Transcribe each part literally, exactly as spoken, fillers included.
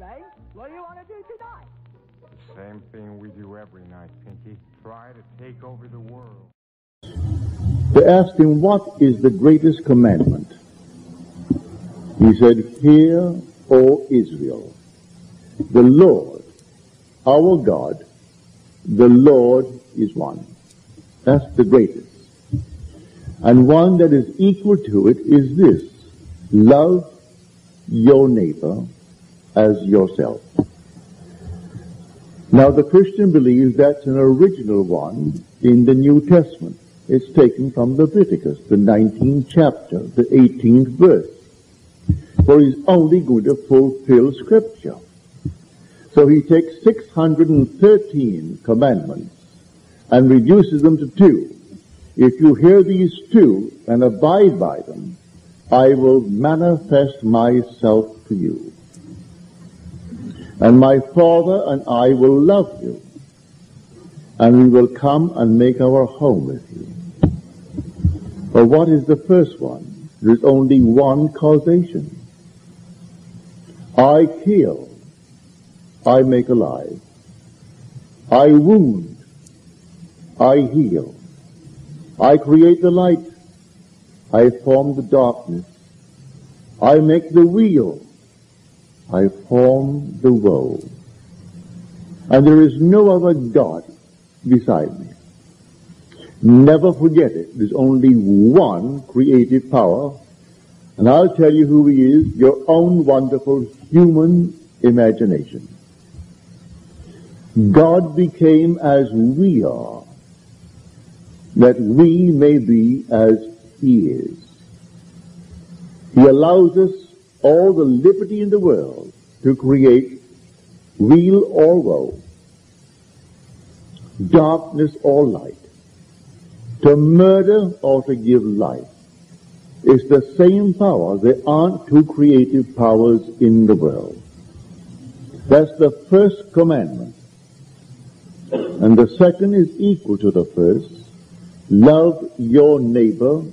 May. What do you want to do tonight? The same thing we do every night, Pinky. Try to take over the world. They asked him, what is the greatest commandment? He said, hear, O Israel, the Lord, our God, the Lord is one. That's the greatest. And one that is equal to it is this, love your neighbor as yourself. Now the Christian believes that's an original one in the New Testament. It's taken from Leviticus, the nineteenth chapter, the eighteenth verse. For he's only going to fulfill Scripture. So he takes six hundred thirteen commandments and reduces them to two. If you hear these two and abide by them, I will manifest myself to you. And my Father and I will love you, and we will come and make our home with you. But what is the first one? There's only one causation. I kill, I make alive. I wound, I heal. I create the light, I form the darkness. I make the wheel, I form the woe. And there is no other God beside me. Never forget it. There's only one creative power, and I'll tell you who he is, your own wonderful human imagination. God became as we are, that we may be as he is. He allows us all the liberty in the world to create weal or woe, darkness or light, to murder or to give life. It's the same power. There aren't two creative powers in the world. That's the first commandment. And the second is equal to the first. Love your neighbor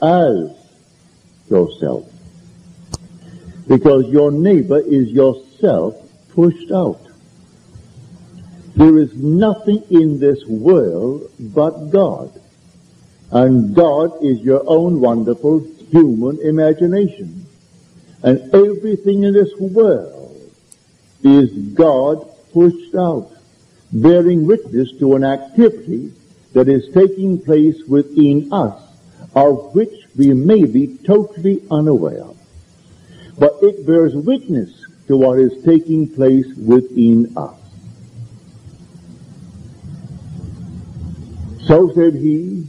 as yourself. Because your neighbor is yourself pushed out. There is nothing in this world but God. And God is your own wonderful human imagination. And everything in this world is God pushed out, bearing witness to an activity that is taking place within us, of which we may be totally unaware. But it bears witness to what is taking place within us. So said he,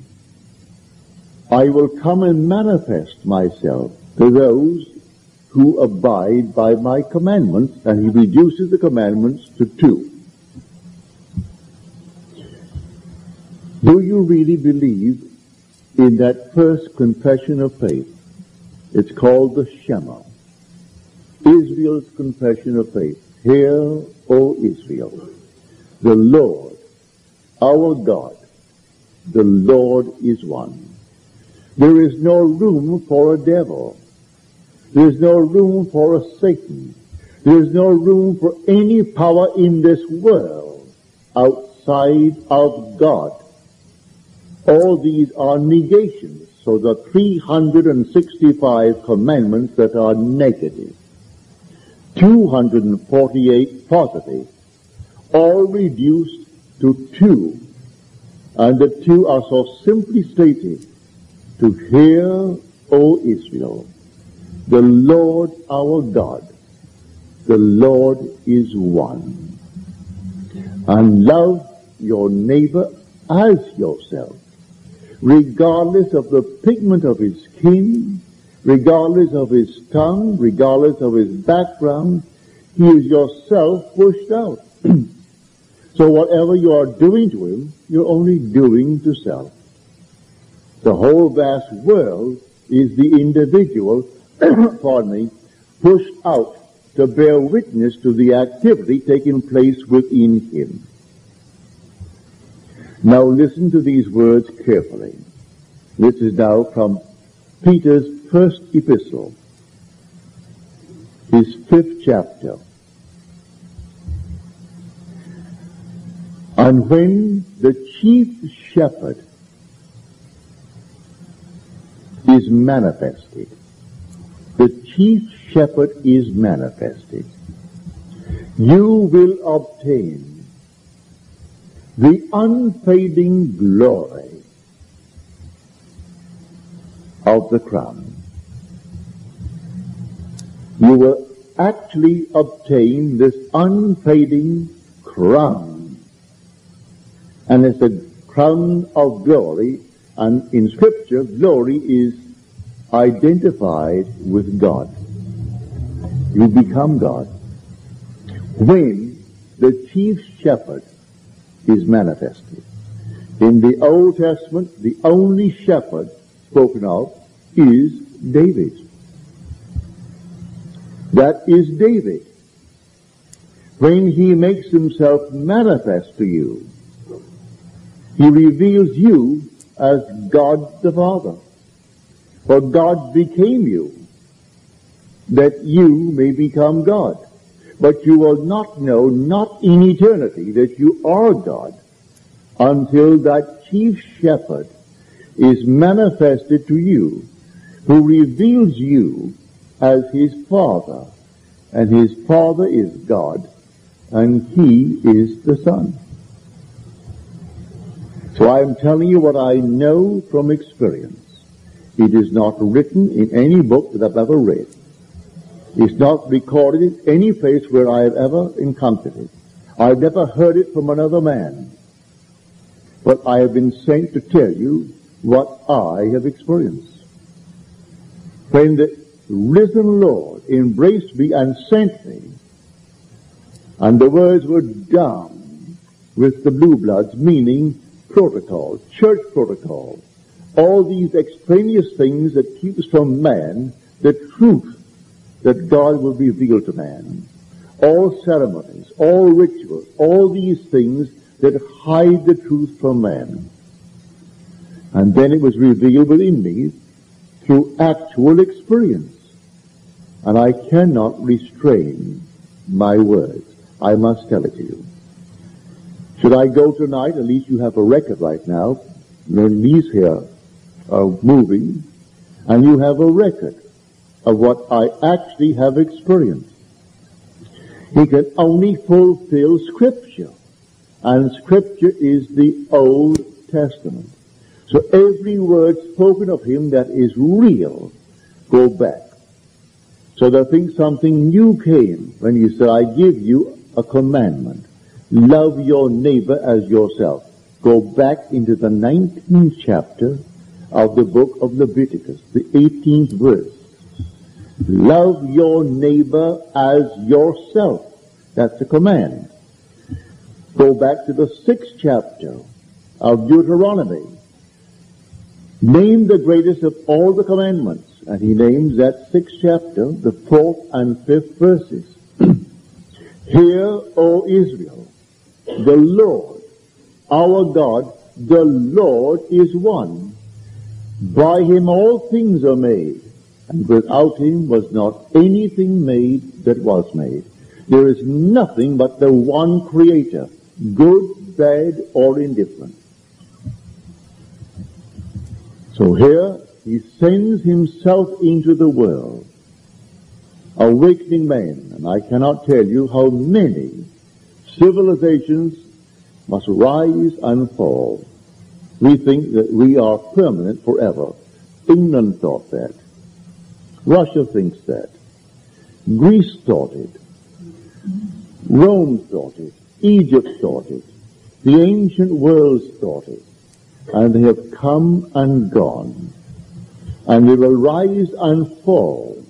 I will come and manifest myself to those who abide by my commandments, and he reduces the commandments to two. Do you really believe in that first confession of faith? It's called the Shema, Israel's confession of faith. Hear, O Israel, the Lord, our God, the Lord is one. There is no room for a devil. There is no room for a Satan. There is no room for any power in this world outside of God. All these are negations, so the three hundred sixty-five commandments that are negative, two hundred forty-eight positive, all reduced to two, and the two are so simply stated, to hear, O Israel, the Lord our God, the Lord is one, and love your neighbor as yourself, regardless of the pigment of his skin, regardless of his tongue, regardless of his background. He is yourself pushed out. So whatever you are doing to him, you're only doing to self. The whole vast world is the individual, pardon me, pushed out to bear witness to the activity taking place within him. Now listen to these words carefully. This is now from Peter's first epistle, his fifth chapter, And when the chief shepherd is manifested, the chief shepherd is manifested, you will obtain the unfading glory of the crown. You will actually obtain this unfading crown. And it's a crown of glory, and in Scripture, glory is identified with God. You become God when the chief shepherd is manifested. In the Old Testament, the only shepherd spoken of is David. That is David. When he makes himself manifest to you, he reveals you as God the Father. For God became you, that you may become God. But you will not know, not in eternity, that you are God, until that chief shepherd is manifested to you, who reveals you as his Father, and his Father is God, and he is the Son. So I am telling you what I know from experience. It is not written in any book that I've ever read. It's not recorded in any place where I have ever encountered it. I've never heard it from another man. But I have been sent to tell you what I have experienced. When the risen Lord embraced me and sent me, and the words were down with the blue bloods, meaning protocol, church protocol, all these extraneous things that keep us from man the truth that God will reveal to man. All ceremonies, all rituals, all these things that hide the truth from man. And then it was revealed within me through actual experience. And I cannot restrain my words. I must tell it to you. Should I go tonight, at least you have a record right now, when these here are moving, and you have a record of what I actually have experienced. He can only fulfill Scripture, and Scripture is the Old Testament. So every word spoken of him that is real, go back. So they think something new came when he said, I give you a commandment. Love your neighbor as yourself. Go back into the nineteenth chapter of the book of Leviticus, the eighteenth verse. Love your neighbor as yourself. That's a command. Go back to the sixth chapter of Deuteronomy. Name the greatest of all the commandments. And he names that sixth chapter, the fourth and fifth verses. Hear, O Israel, the Lord, our God, the Lord is one. By him all things are made. And without him was not anything made that was made. There is nothing but the one Creator, good, bad, or indifferent. So here he sends himself into the world, awakening man. And I cannot tell you how many civilizations must rise and fall. We think that we are permanent forever. England thought that. Russia thinks that. Greece thought it. Rome thought it. Egypt thought it. The ancient worlds thought it. And they have come and gone. And they will rise and fall.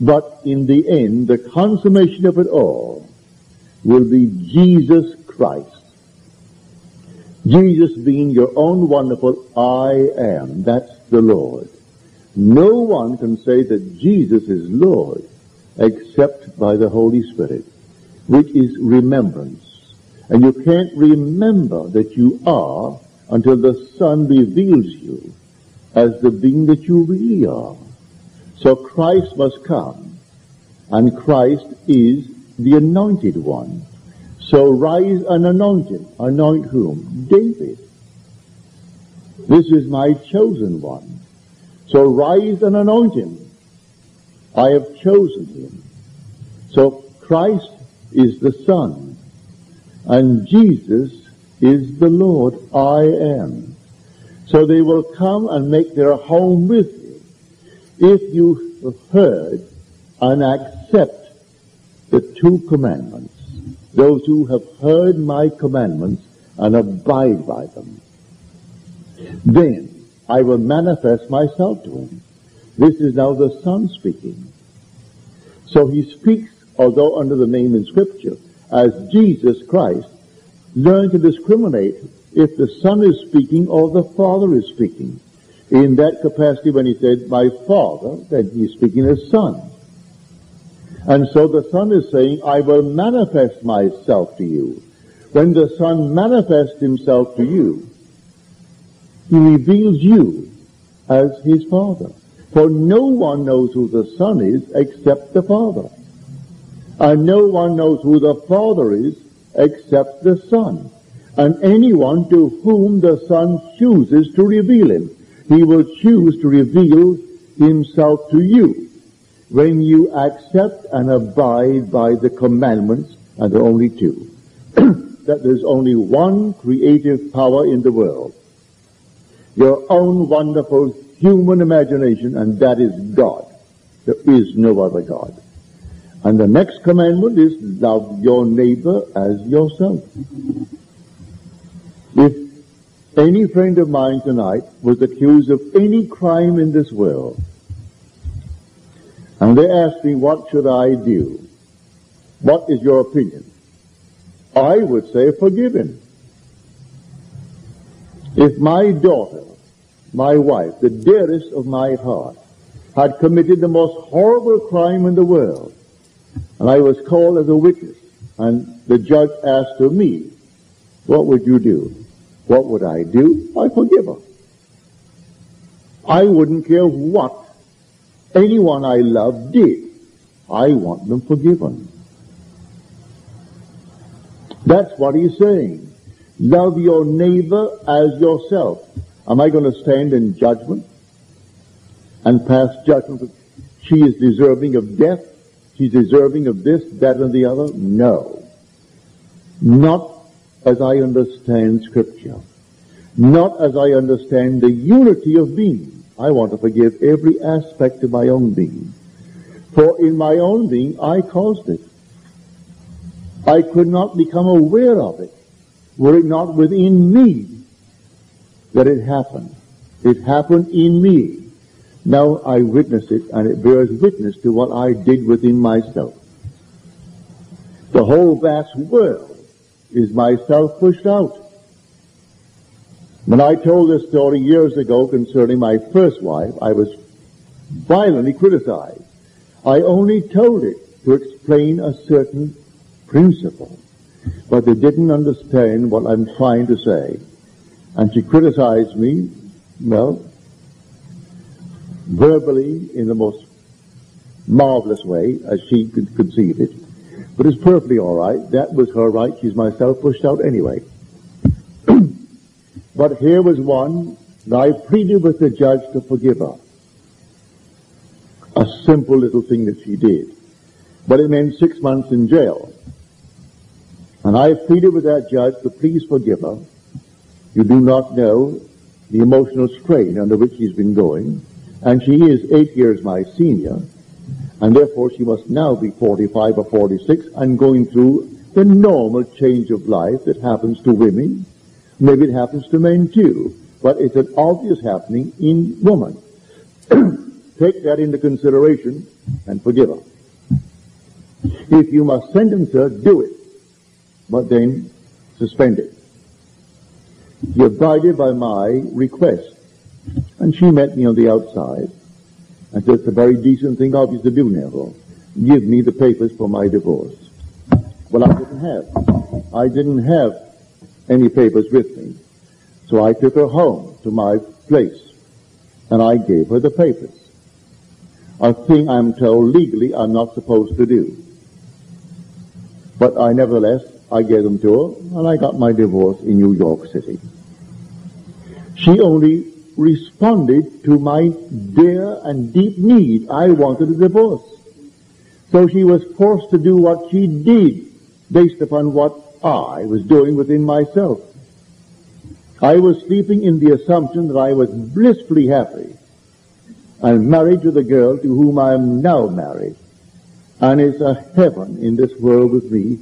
But in the end, the consummation of it all will be Jesus Christ. Jesus being your own wonderful I am. That's the Lord. No one can say that Jesus is Lord except by the Holy Spirit, which is remembrance. And you can't remember that you are until the Son reveals you as the being that you really are. So Christ must come, and Christ is the Anointed One. So rise and anoint him. Anoint whom? David. This is my chosen one. So rise and anoint him. I have chosen him. So Christ is the Son, and Jesus is the Lord, I am. So they will come and make their home with you if you heard and accept the two commandments. Those who have heard my commandments and abide by them. Then I will manifest myself to him. This is now the Son speaking. So he speaks, although under the name in Scripture, as Jesus Christ. Learn to discriminate if the Son is speaking or the Father is speaking. In that capacity, when he said, my Father, then he's speaking as Son. And so the Son is saying, I will manifest myself to you. When the Son manifests himself to you, he reveals you as his Father. For no one knows who the Son is except the Father. And no one knows who the Father is except the Son. And anyone to whom the Son chooses to reveal him, he will choose to reveal himself to you. When you accept and abide by the commandments, and there are only two, that there's only one creative power in the world, your own wonderful human imagination, and that is God. There is no other God. And the next commandment is, love your neighbor as yourself. If any friend of mine tonight was accused of any crime in this world, and they asked me, what should I do? What is your opinion? I would say, forgive him. If my daughter, my wife, the dearest of my heart, had committed the most horrible crime in the world, and I was called as a witness, and the judge asked of me, what would you do? What would I do? I forgive her. I wouldn't care what anyone I love did. I want them forgiven. That's what he's saying. Love your neighbor as yourself. Am I going to stand in judgment and pass judgment? She is deserving of death. She's deserving of this, that, and the other. No. Not as I understand Scripture. Not as I understand the unity of being. I want to forgive every aspect of my own being. For in my own being, I caused it. I could not become aware of it, were it not within me that it happened. It happened in me. Now I witness it, and it bears witness to what I did within myself. The whole vast world is myself pushed out. When I told this story years ago concerning my first wife, I was violently criticized. I only told it to explain a certain principle, but they didn't understand what I'm trying to say. And she criticized me, well, verbally in the most marvelous way as she could conceive it. But it's perfectly all right. That was her right. She's myself pushed out anyway. But here was one that I pleaded with the judge to forgive her. A simple little thing that she did. But it meant six months in jail. And I pleaded with that judge to please forgive her. You do not know the emotional strain under which she's been going. And she is eight years my senior. And therefore she must now be forty-five or forty-six and going through the normal change of life that happens to women. Maybe it happens to men too, but it's an obvious happening in woman. Take that into consideration and forgive her. If you must sentence her, do it, but then suspend it. She abided by my request, and she met me on the outside and said, it's a very decent thing of you to do, Neville. Give me the papers for my divorce. Well, I didn't have. I didn't have any papers with me. So I took her home to my place and I gave her the papers. A thing I'm told legally I'm not supposed to do. But I nevertheless, I gave them to her, and I got my divorce in New York City. She only responded to my dear and deep need. I wanted a divorce. So she was forced to do what she did based upon what I was doing within myself. I was sleeping in the assumption that I was blissfully happy and married to the girl to whom I am now married. And it's a heaven in this world with me.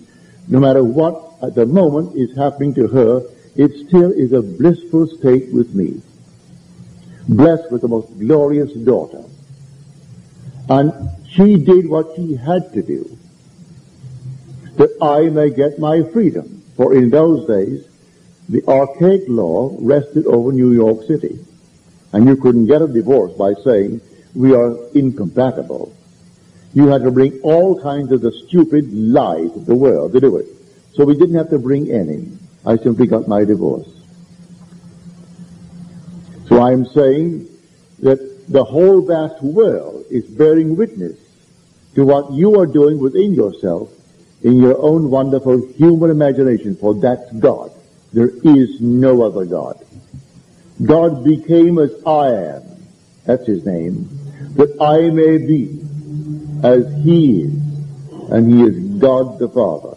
No matter what at the moment is happening to her, it still is a blissful state with me. Blessed with the most glorious daughter. And she did what she had to do, that I may get my freedom. For in those days, the archaic law rested over New York City. And you couldn't get a divorce by saying, we are incompatible. You had to bring all kinds of the stupid lies of the world to do it. So we didn't have to bring any. I simply got my divorce. So I'm saying that the whole vast world is bearing witness to what you are doing within yourself in your own wonderful human imagination, for that's God. There is no other God. God became as I am, that's his name, that I may be as he is, and he is God the Father.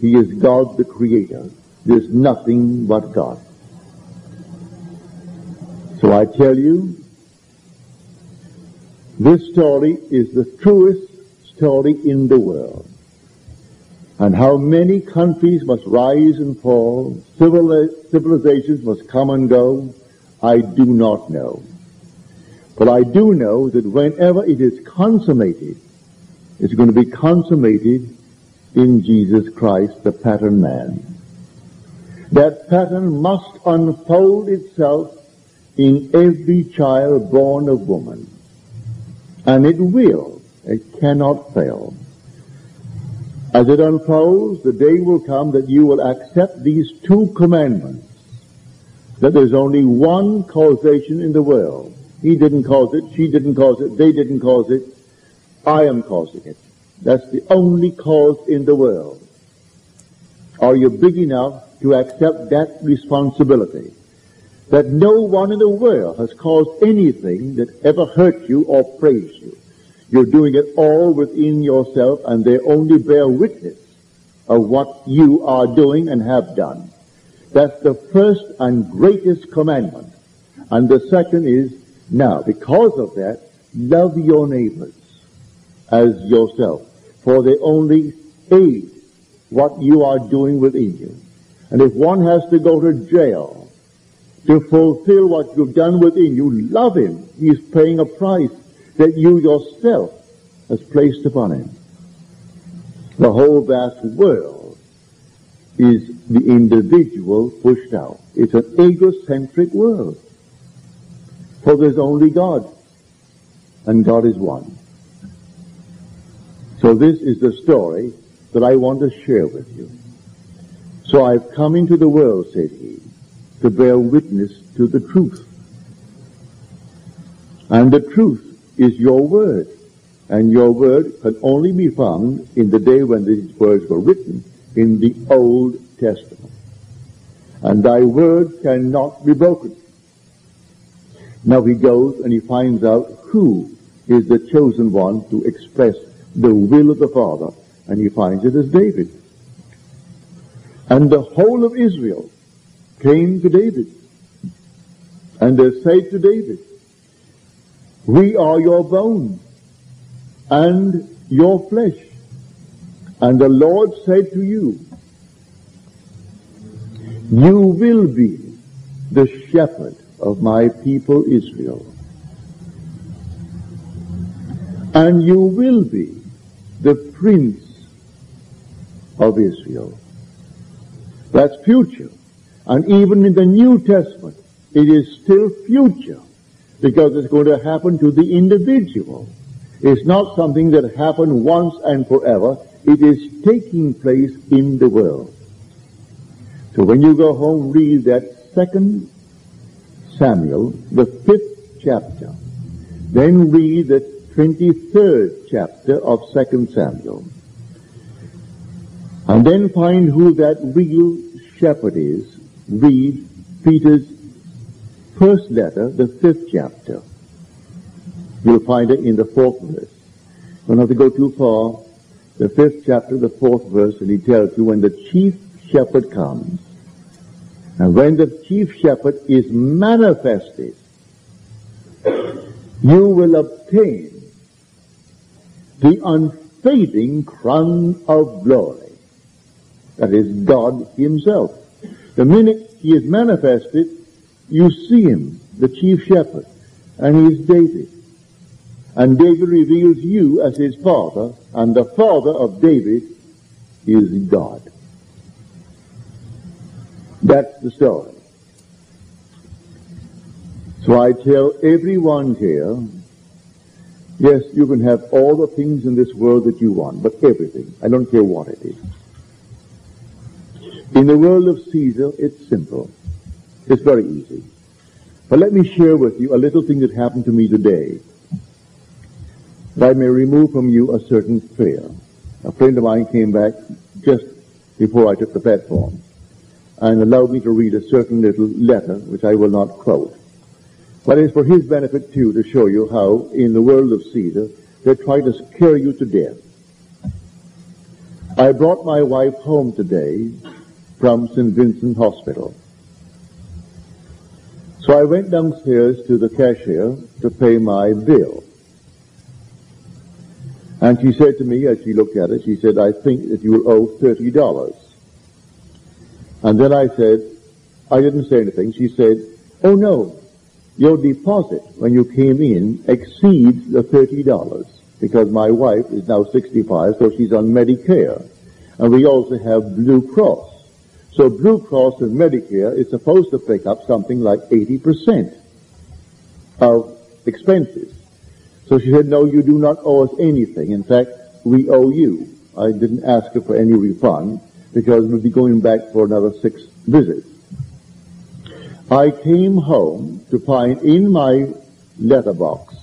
He is God the Creator. There's nothing but God. So I tell you, this story is the truest story in the world. And how many countries must rise and fall, civili- civilizations must come and go, I do not know. But I do know that whenever it is consummated, it's going to be consummated in Jesus Christ, the pattern man. That pattern must unfold itself in every child born of woman. And it will. It cannot fail. As it unfolds, the day will come that you will accept these two commandments, that there's only one causation in the world. He didn't cause it, she didn't cause it, they didn't cause it, I am causing it. That's the only cause in the world. Are you big enough to accept that responsibility? That no one in the world has caused anything that ever hurt you or praised you. You're doing it all within yourself, and they only bear witness of what you are doing and have done. That's the first and greatest commandment. And the second is, now, because of that, love your neighbors as yourself, for they only aid what you are doing within you. And if one has to go to jail to fulfill what you've done within you, love him. He's paying a price that you yourself has placed upon him. The whole vast world is the individual pushed out. It's an egocentric world. For there's only God, and God is one. So this is the story that I want to share with you. So I've come into the world, said he, to bear witness to the truth. And the truth is your word, and your word can only be found in the day when these words were written in the Old Testament. And thy word cannot be broken. Now he goes and he finds out who is the chosen one to express the will of the Father, and he finds it as David. And the whole of Israel came to David, and they said to David, we are your bone and your flesh. And the Lord said to you, you will be the shepherd of my people Israel. And you will be the prince of Israel. That's future. And even in the New Testament, it is still future, because it's going to happen to the individual. It's not something that happened once and forever. It is taking place in the world. So when you go home, read that Second Samuel, the fifth chapter. Then read the twenty-third chapter of Second Samuel. and then find who that real shepherd is, read Peter's first letter, the fifth chapter. You'll find it in the fourth verse. You don't have to go too far. The fifth chapter, the fourth verse, and he tells you when the chief shepherd comes, and when the chief shepherd is manifested, you will obtain the unfading crown of glory. That is God himself. The minute he is manifested, you see him, the chief shepherd, and he is David. And David reveals you as his father, and the father of David is God. That's the story. So I tell everyone here, yes, you can have all the things in this world that you want, but everything. I don't care what it is. In the world of Caesar, it's simple. It's very easy. But let me share with you a little thing that happened to me today, that I may remove from you a certain fear. A friend of mine came back just before I took the platform and allowed me to read a certain little letter, which I will not quote. But it's for his benefit, too, to show you how, in the world of Caesar, they try to scare you to death. I brought my wife home today from Saint Vincent Hospital. So I went downstairs to the cashier to pay my bill. And she said to me, as she looked at it, she said, I think that you will owe thirty dollars. And then I said, I didn't say anything. She said, oh no, your deposit when you came in exceeds the thirty dollars, because my wife is now sixty-five, so she's on Medicare. And we also have Blue Cross. So Blue Cross and Medicare is supposed to pick up something like eighty percent of expenses. So she said, no, you do not owe us anything. In fact, we owe you. I didn't ask her for any refund, because we'll be going back for another six visits. I came home to find in my letterbox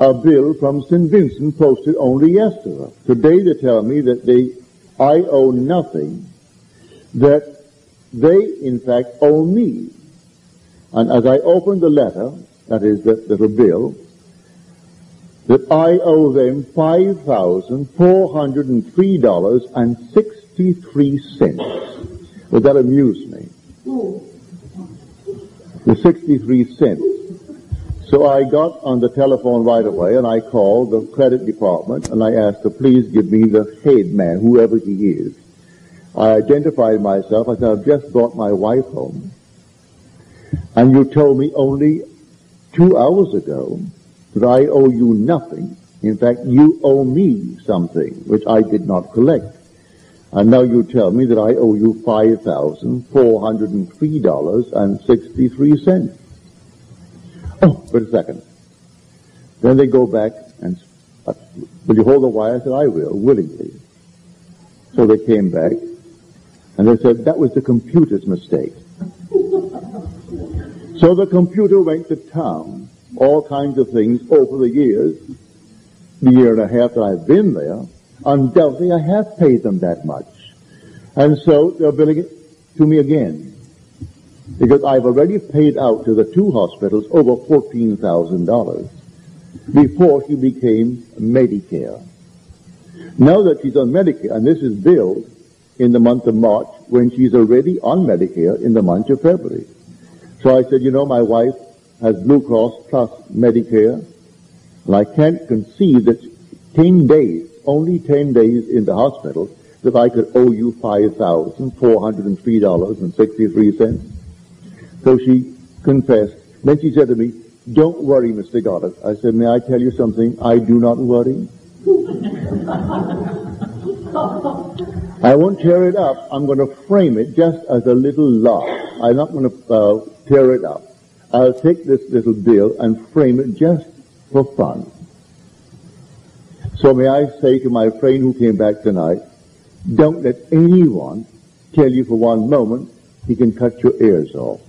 a bill from Saint Vincent posted only yesterday. Today they tell me that they, I owe nothing, that they, in fact, owe me. And as I opened the letter, that is the little bill, that I owe them five thousand four hundred three dollars and sixty-three cents. Well, that amused me. The sixty-three cents. So I got on the telephone right away, and I called the credit department, and I asked her, please give me the head man, whoever he is. I identified myself. I said, I've just brought my wife home, and you told me only two hours ago that I owe you nothing. In fact, you owe me something, which I did not collect. And now you tell me that I owe you five thousand four hundred three dollars and sixty-three cents. Oh, wait a second. Then they go back and, uh, will you hold the wire? I said, I will, willingly. So they came back, and they said, that was the computer's mistake. So the computer went to town, all kinds of things over the years, the year and a half that I've been there. Undoubtedly, I have paid them that much. And so they're billing it to me again, because I've already paid out to the two hospitals over fourteen thousand dollars before she became Medicare. Now that she's on Medicare, and this is billed in the month of March when she's already on Medicare in the month of February. So I said, you know, my wife has Blue Cross plus Medicare, and I can't conceive that ten days, only ten days in the hospital, that I could owe you five thousand four hundred three dollars and sixty-three cents. So she confessed. Then she said to me, don't worry, Mister Goddard. I said, may I tell you something? I do not worry. I won't tear it up. I'm going to frame it just as a little laugh. I'm not going to uh, tear it up. I'll take this little bill and frame it just for fun. So may I say to my friend who came back tonight, don't let anyone tell you for one moment he can cut your ears off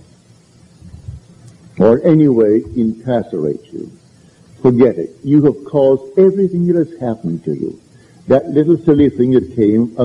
or in any way incarcerate you. Forget it. You have caused everything that has happened to you. That little silly thing that came...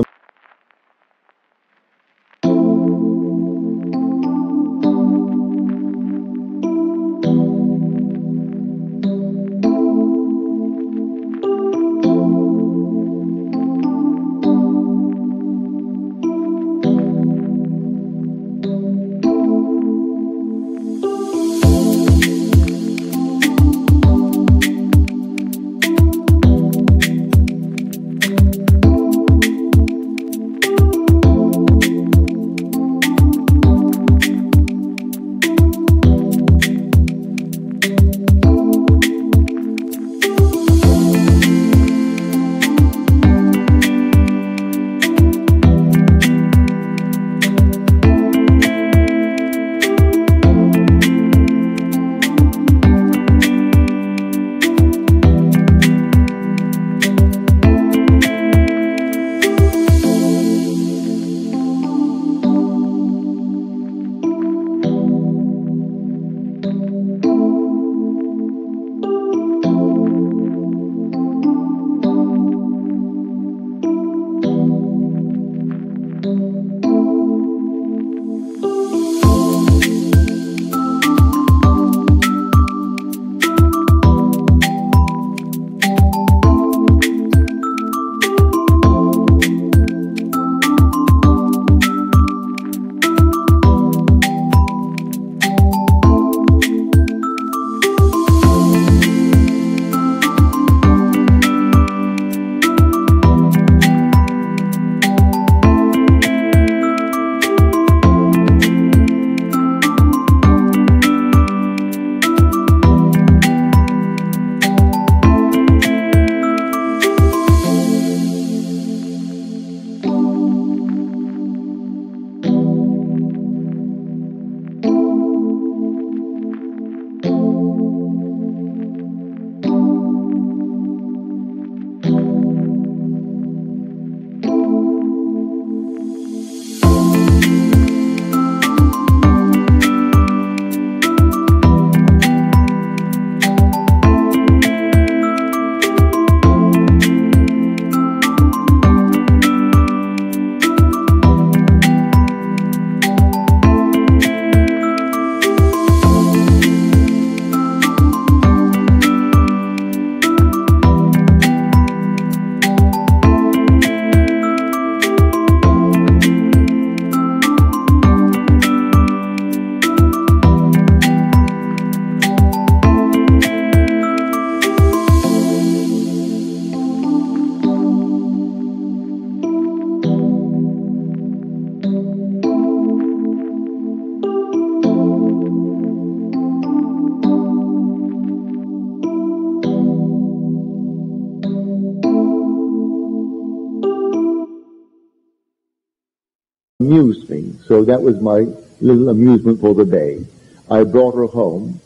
amusing. So that was my little amusement for the day. I brought her home,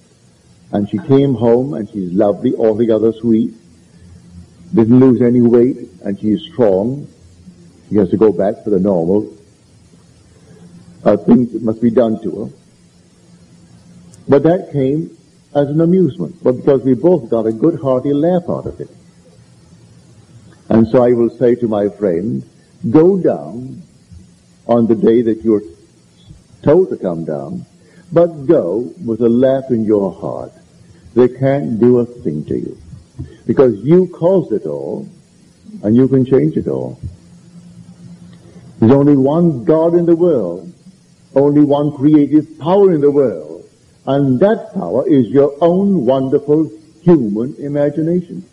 and she came home, and she's lovely, altogether sweet, didn't lose any weight, and she's strong. She has to go back for the normal uh, things that must be done to her. But that came as an amusement, but because we both got a good hearty laugh out of it. And so I will say to my friend, go down on the day that you're told to come down, but go with a laugh in your heart. They can't do a thing to you, because you caused it all, and you can change it all. There's only one God in the world, only one creative power in the world, and that power is your own wonderful human imagination.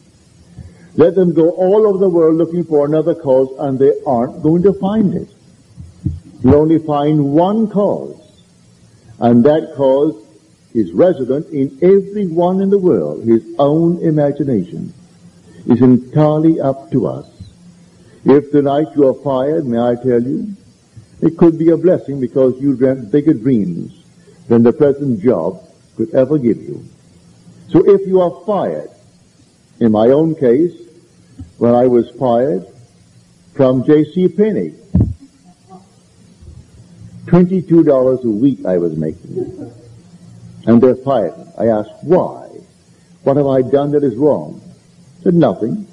Let them go all over the world looking for another cause, and they aren't going to find it. You'll only find one cause, and that cause is resident in everyone in the world, his own imagination. It's entirely up to us. If tonight you are fired, may I tell you, it could be a blessing, because you dreamt bigger dreams than the present job could ever give you. So if you are fired, in my own case, when I was fired from J C Penney, twenty-two dollars a week I was making. And they fired me. I asked, why? What have I done that is wrong? I said, nothing.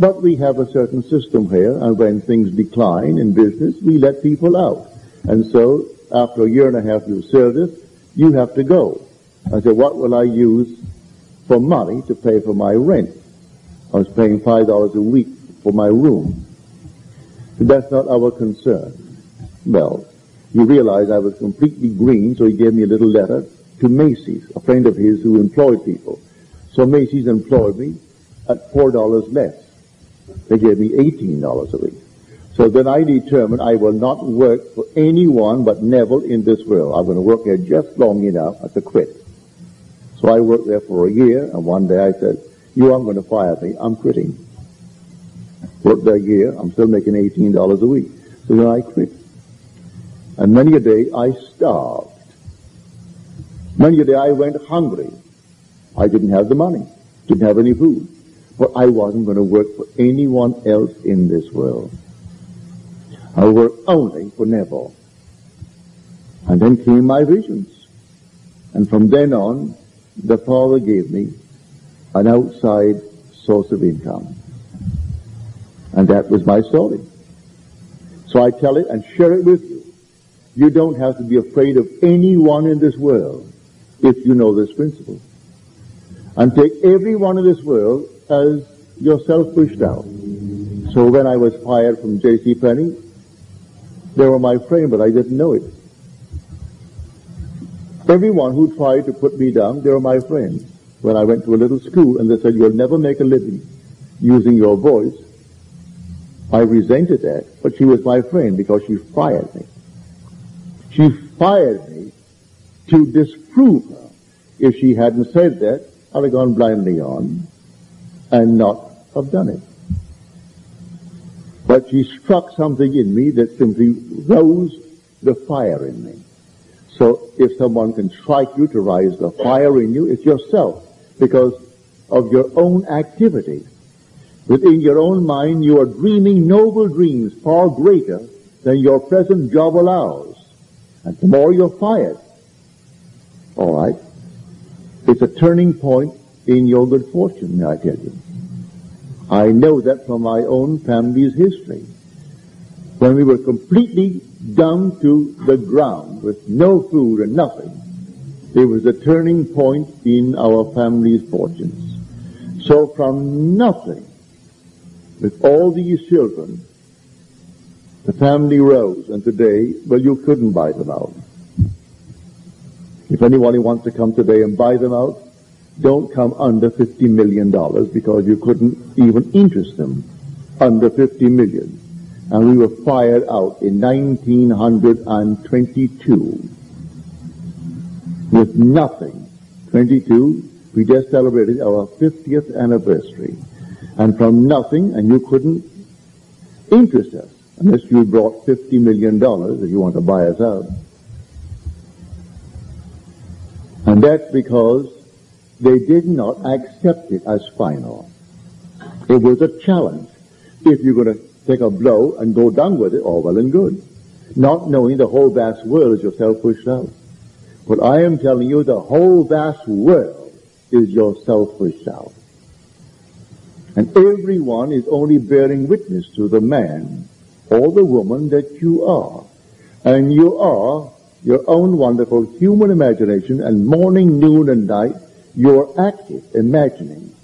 But we have a certain system here, and when things decline in business, we let people out. And so, after a year and a half of service, you have to go. I said, what will I use for money to pay for my rent? I was paying five dollars a week for my room. So that's not our concern. Well, you realize I was completely green, so he gave me a little letter to Macy's, a friend of his who employed people. So Macy's employed me at four dollars less. They gave me eighteen dollars a week. So then I determined I will not work for anyone but Neville in this world. I'm going to work here just long enough to quit. So I worked there for a year, and one day I said, you aren't going to fire me, I'm quitting. Worked there a year, I'm still making eighteen dollars a week. So then I quit. And many a day I starved. Many a day I went hungry. I didn't have the money, didn't have any food. But I wasn't going to work for anyone else in this world. I worked only for Neville. And then came my visions. And from then on, the Father gave me an outside source of income. And that was my story. So I tell it and share it with you. You don't have to be afraid of anyone in this world if you know this principle. And take everyone in this world as yourself pushed out. So when I was fired from J C Penney, they were my friend, but I didn't know it. Everyone who tried to put me down, they were my friends. When I went to a little school and they said, you'll never make a living using your voice, I resented that, but she was my friend because she fired me. She fired me to disprove her. If she hadn't said that, I'd have gone blindly on and not have done it. But she struck something in me that simply rose the fire in me. So if someone can strike you to rise the fire in you, it's yourself, because of your own activity. Within your own mind, you are dreaming noble dreams far greater than your present job allows. And tomorrow you're fired. All right. It's a turning point in your good fortune, may I tell you. I know that from my own family's history. When we were completely down to the ground with no food and nothing, it was a turning point in our family's fortunes. So from nothing, with all these children, the family rose, and today, well, you couldn't buy them out. If anybody wants to come today and buy them out, don't come under fifty million dollars, because you couldn't even interest them under fifty million dollars. And we were fired out in nineteen twenty-two with nothing. twenty-two, we just celebrated our fiftieth anniversary. And from nothing, and you couldn't interest us. unless you brought fifty million dollars if you want to buy us out. And that's because they did not accept it as final. It was a challenge. If you're going to take a blow and go down with it, all well and good. Not knowing the whole vast world is yourself pushed out. But I am telling you, the whole vast world is yourself pushed out. And everyone is only bearing witness to the man or the woman that you are. And you are your own wonderful human imagination, and morning, noon, and night, you're active, imagining.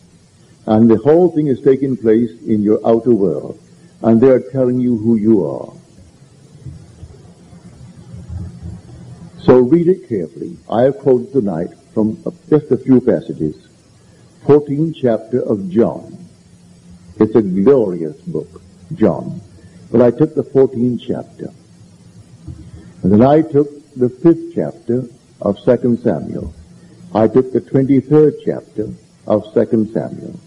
And the whole thing is taking place in your outer world. And they're telling you who you are. So read it carefully. I have quoted tonight from just a few passages. fourteenth chapter of John. It's a glorious book, John. But I took the fourteenth chapter. And then I took the fifth chapter of Second Samuel. I took the twenty-third chapter of Second Samuel.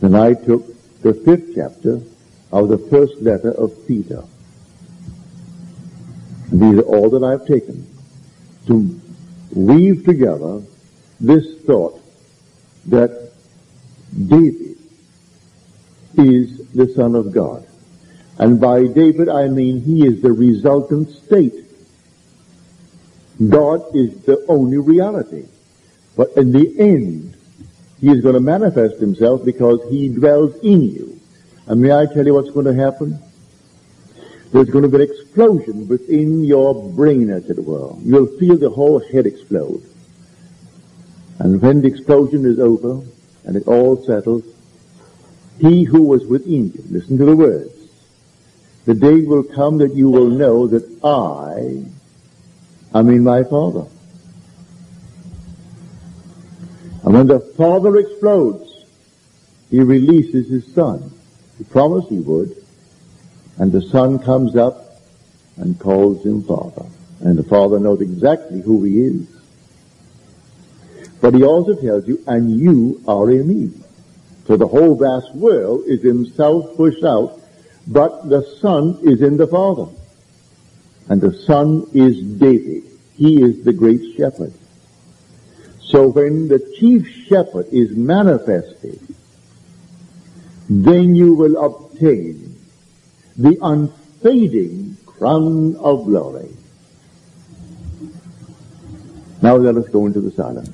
Then I took the fifth chapter of the first letter of Peter. And these are all that I've taken to weave together this thought that David is the Son of God. And by David I mean he is the resultant state. God is the only reality. But in the end, he is going to manifest himself because he dwells in you. And may I tell you what's going to happen? There's going to be an explosion within your brain, as it were. You'll feel the whole head explode. And when the explosion is over and it all settles, he who was within you, listen to the words, the day will come that you will know that I am in my Father. And when the Father explodes, he releases his Son. He promised he would. And the Son comes up and calls him Father. And the Father knows exactly who he is. But he also tells you, and you are in me. So the whole vast world is himself pushed out, but the Son is in the Father. And the Son is David. He is the great shepherd. So when the chief shepherd is manifested, then you will obtain the unfading crown of glory. Now let us go into the silence.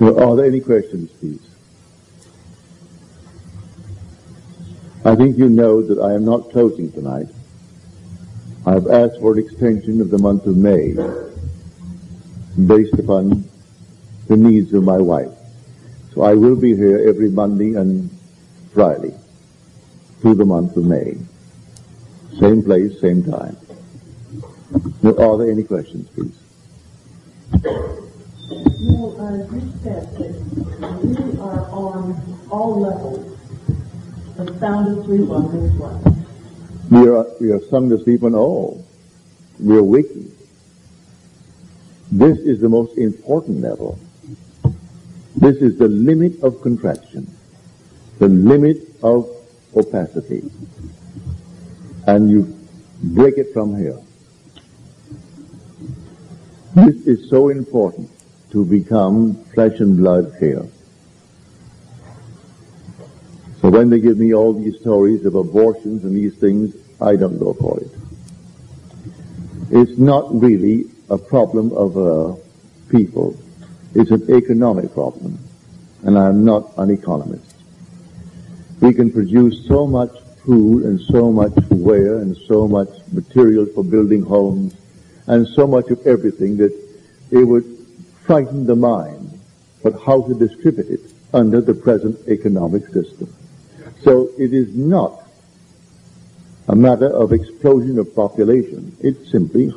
Well, are there any questions, please? I think you know that I am not closing tonight. I have asked for an extension of the month of May based upon the needs of my wife. So I will be here every Monday and Friday through the month of May. Same place, same time. Well, are there any questions, please? You uh, you said that we are on all levels of sound asleep on this one. We are, we are sound asleep on all. We are waking. This is the most important level. This is the limit of contraction, the limit of opacity. And you break it from here. This is so important. To become flesh and blood here. So when they give me all these stories of abortions and these things, I don't go for it. It's not really a problem of uh, people. It's an economic problem. And I'm not an economist. We can produce so much food and so much wear and so much material for building homes and so much of everything that it would frighten the mind, but how to distribute it under the present economic system. So it is not a matter of explosion of population. It's simply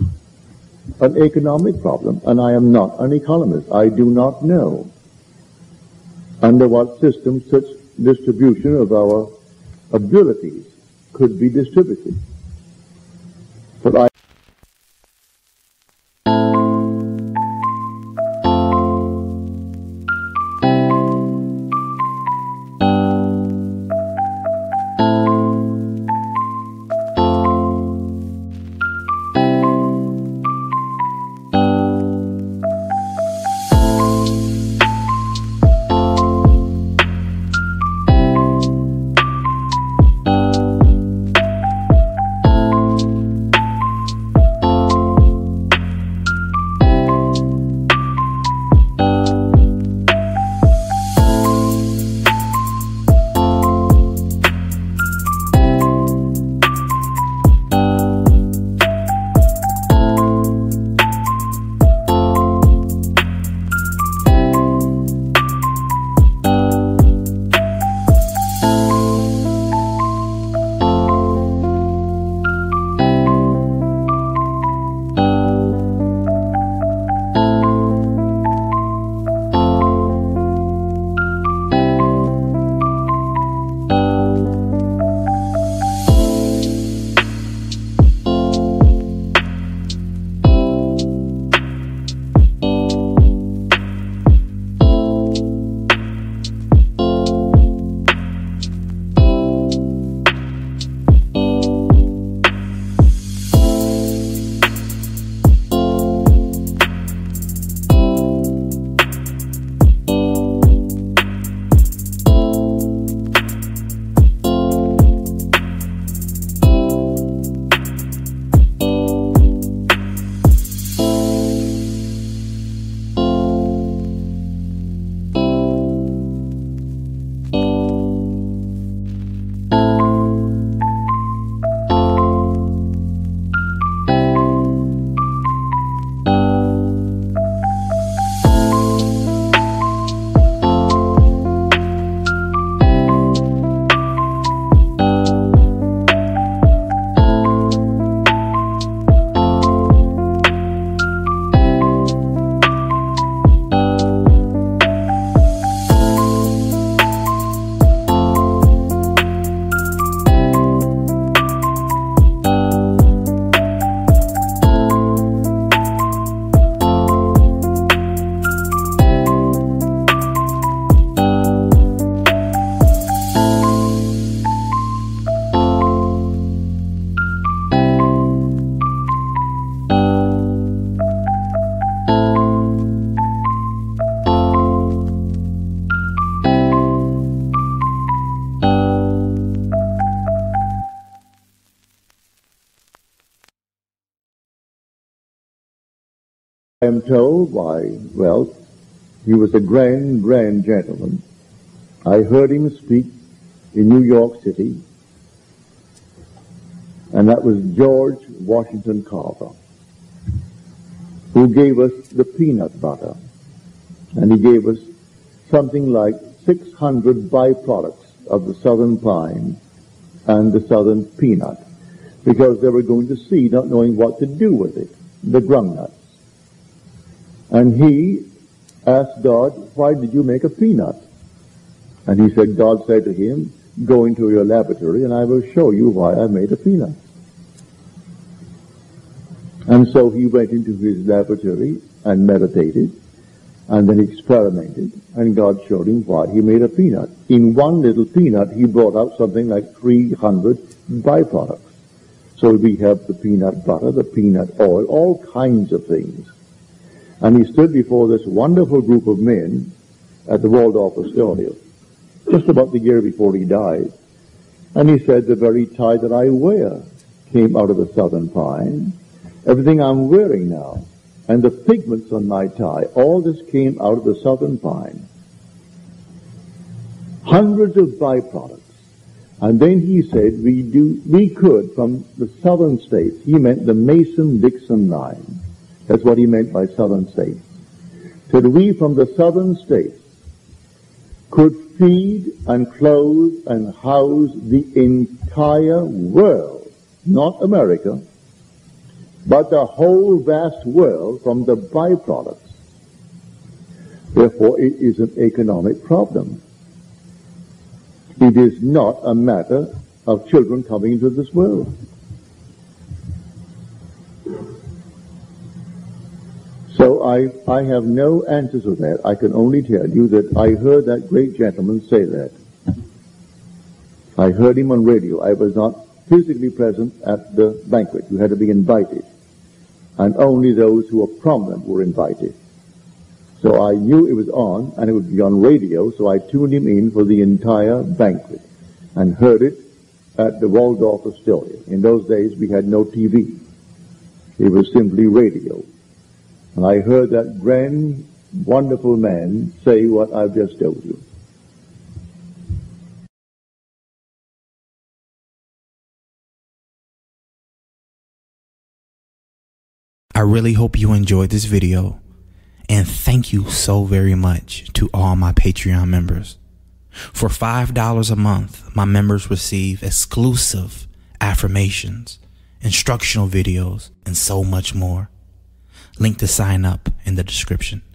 an economic problem, and I am not an economist. I do not know under what system such distribution of our abilities could be distributed. But I am told by Welch, he was a grand, grand gentleman. I heard him speak in New York City, and that was George Washington Carver, who gave us the peanut butter, and he gave us something like six hundred byproducts of the southern pine and the southern peanut, because they were going to seed, not knowing what to do with it, the groundnut. And he asked God, why did you make a peanut? And he said, God said to him, go into your laboratory and I will show you why I made a peanut. And so he went into his laboratory and meditated and then experimented, and God showed him why he made a peanut. In one little peanut he brought out something like three hundred byproducts. So we have the peanut butter, the peanut oil, all kinds of things. And he stood before this wonderful group of men at the Waldorf Astoria, just about the year before he died. And he said, the very tie that I wear came out of the southern pine. Everything I'm wearing now, and the pigments on my tie, all this came out of the southern pine. Hundreds of byproducts. And then he said, we do, we could, from the southern states, he meant the Mason-Dixon line. That's what he meant by southern states. Said we from the southern states could feed and clothe and house the entire world, not America, but the whole vast world from the byproducts. Therefore, it is an economic problem. It is not a matter of children coming into this world. So I, I have no answer to that. I can only tell you that I heard that great gentleman say that. I heard him on radio. I was not physically present at the banquet. You had to be invited. And only those who were prominent were invited. So I knew it was on, and it would be on radio, so I tuned him in for the entire banquet and heard it at the Waldorf Astoria. In those days, we had no T V. It was simply radio. And I heard that grand, wonderful man say what I've just told you. I really hope you enjoyed this video, and thank you so very much to all my Patreon members. For five dollars a month, my members receive exclusive affirmations, instructional videos, and so much more. Link to sign up in the description.